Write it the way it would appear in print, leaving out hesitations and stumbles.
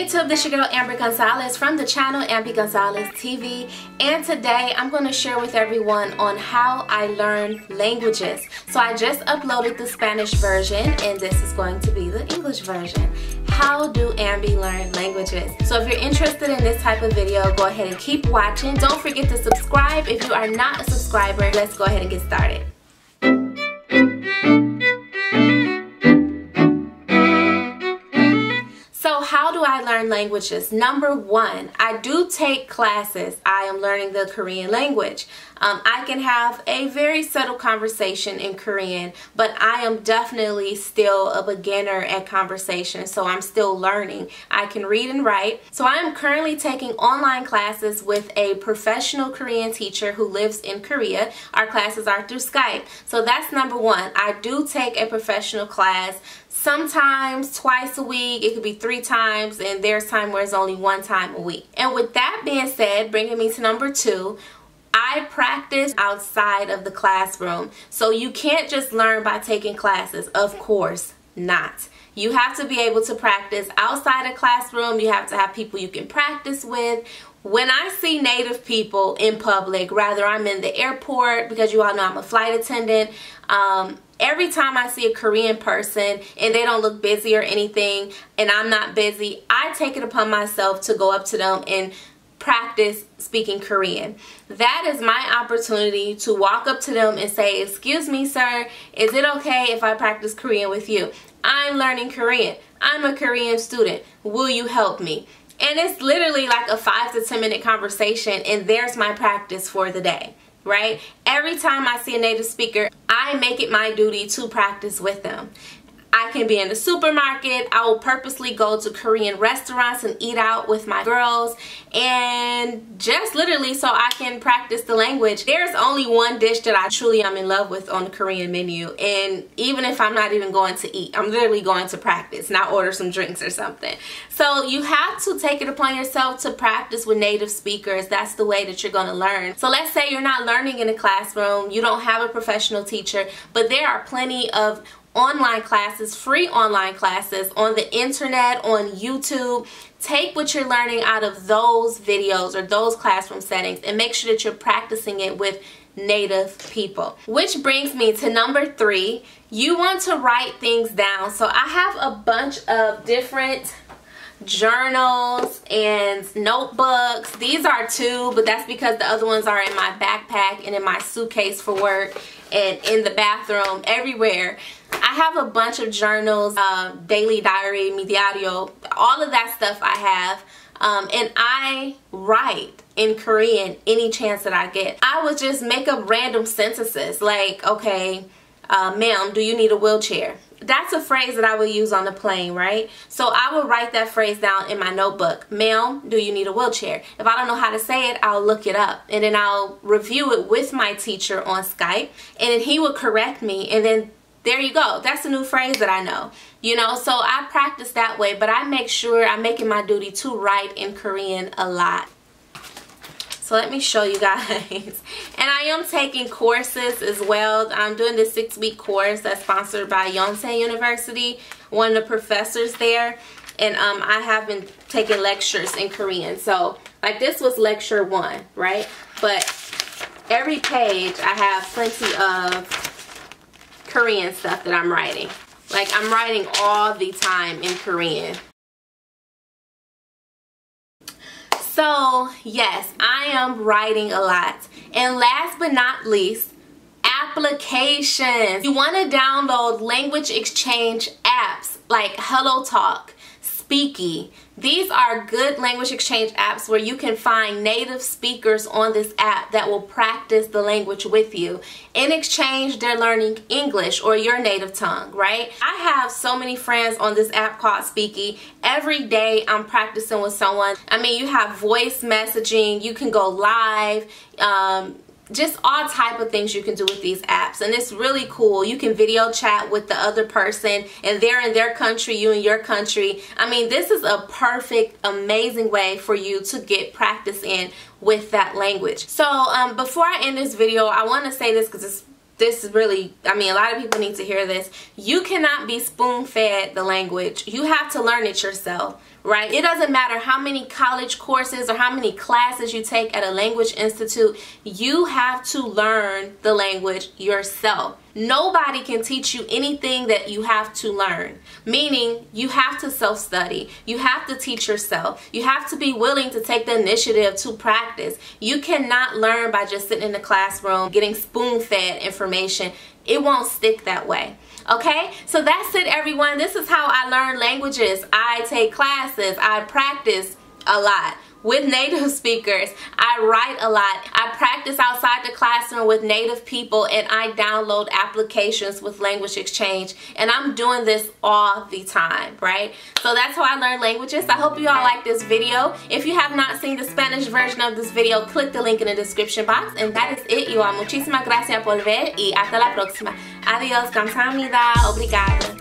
YouTube, this is your girl Ambie Gonzalez from the channel Ambie Gonzalez TV, and today I'm going to share with everyone on how I learn languages. So I just uploaded the Spanish version and this is going to be the English version. How do Ambie learn languages? So if you're interested in this type of video, go ahead and keep watching. Don't forget to subscribe if you are not a subscriber. Let's go ahead and get started. How do I learn languages? Number one, I do take classes. I am learning the Korean language. I can have a very subtle conversation in Korean, but I am definitely still a beginner at conversation, so I'm still learning. I can read and write. So I am currently taking online classes with a professional Korean teacher who lives in Korea. Our classes are through Skype. So that's number one. I do take a professional class. Sometimes twice a week, it could be 3 times, and there's time where it's only 1 time a week. And with that being said, bringing me to number two, I practice outside of the classroom. So you can't just learn by taking classes, of course not. You have to be able to practice outside of classroom. You have to have people you can practice with. When I see native people in public, rather I'm in the airport, because you all know I'm a flight attendant, every time I see a Korean person and they don't look busy or anything and I'm not busy, I take it upon myself to go up to them and practice speaking Korean. That is my opportunity to walk up to them and say, "Excuse me, sir, is it okay if I practice Korean with you? I'm learning Korean. I'm a Korean student. Will you help me?" And it's literally like a 5 to 10 minute conversation, and there's my practice for the day, right? Every time I see a native speaker, I make it my duty to practice with them. I can be in the supermarket. I will purposely go to Korean restaurants and eat out with my girls, and just literally so I can practice the language. There's only one dish that I truly am in love with on the Korean menu, and even if I'm not even going to eat, I'm literally going to practice, not order some drinks or something. So you have to take it upon yourself to practice with native speakers. That's the way that you're going to learn. So let's say you're not learning in a classroom, you don't have a professional teacher, but there are plenty of online classes, free online classes on the internet, on YouTube. Take what you're learning out of those videos or those classroom settings and make sure that you're practicing it with native people. Which brings me to number three. You want to write things down. So I have a bunch of different journals and notebooks. These are 2, but that's because the other ones are in my backpack and in my suitcase for work and in the bathroom, everywhere. I have a bunch of journals, daily diary, mi diario, all of that stuff I have. And I write in Korean any chance that I get. I would just make up random sentences like, okay, ma'am, do you need a wheelchair? That's a phrase that I would use on the plane, right? So I would write that phrase down in my notebook. Ma'am, do you need a wheelchair? If I don't know how to say it, I'll look it up. And then I'll review it with my teacher on Skype. And then he would correct me. And then there you go. That's a new phrase that I know. You know, so I practice that way. But I make sure I make it my duty to write in Korean a lot. So let me show you guys. And I am taking courses as well. I'm doing this 6-week course that's sponsored by Yonsei University, one of the professors there. And I have been taking lectures in Korean. So like this was lecture 1, right? But every page I have plenty of Korean stuff that I'm writing. Like I'm writing all the time in Korean. So yes, I am writing a lot. And last but not least, applications. You want to download language exchange apps like HelloTalk, Speaky. These are good language exchange apps where you can find native speakers on this app that will practice the language with you. In exchange, they're learning English or your native tongue, right? I have so many friends on this app called Speaky. Every day I'm practicing with someone. I mean, you have voice messaging, you can go live, just all type of things you can do with these apps, and it's really cool. You can video chat with the other person, and they're in their country, you in your country. I mean, this is a perfect, amazing way for you to get practice in with that language. So before I end this video, I want to say this because it's this is really, I mean, a lot of people need to hear this. You cannot be spoon-fed the language. You have to learn it yourself, right? It doesn't matter how many college courses or how many classes you take at a language institute. You have to learn the language yourself. Nobody can teach you anything that you have to learn, meaning you have to self-study. You have to teach yourself. You have to be willing to take the initiative to practice. You cannot learn by just sitting in the classroom, getting spoon-fed information. It won't stick that way. Okay, so that's it, everyone. This is how I learn languages. I take classes. I practice a lot with native speakers. I write a lot. I practice outside the classroom with native people, and I download applications with Language Exchange, and I'm doing this all the time, right? So that's how I learn languages. I hope you all like this video. If you have not seen the Spanish version of this video, click the link in the description box, and that is it. You all, muchísimas gracias por ver y hasta la próxima. Adiós, 감사합니다, obrigada.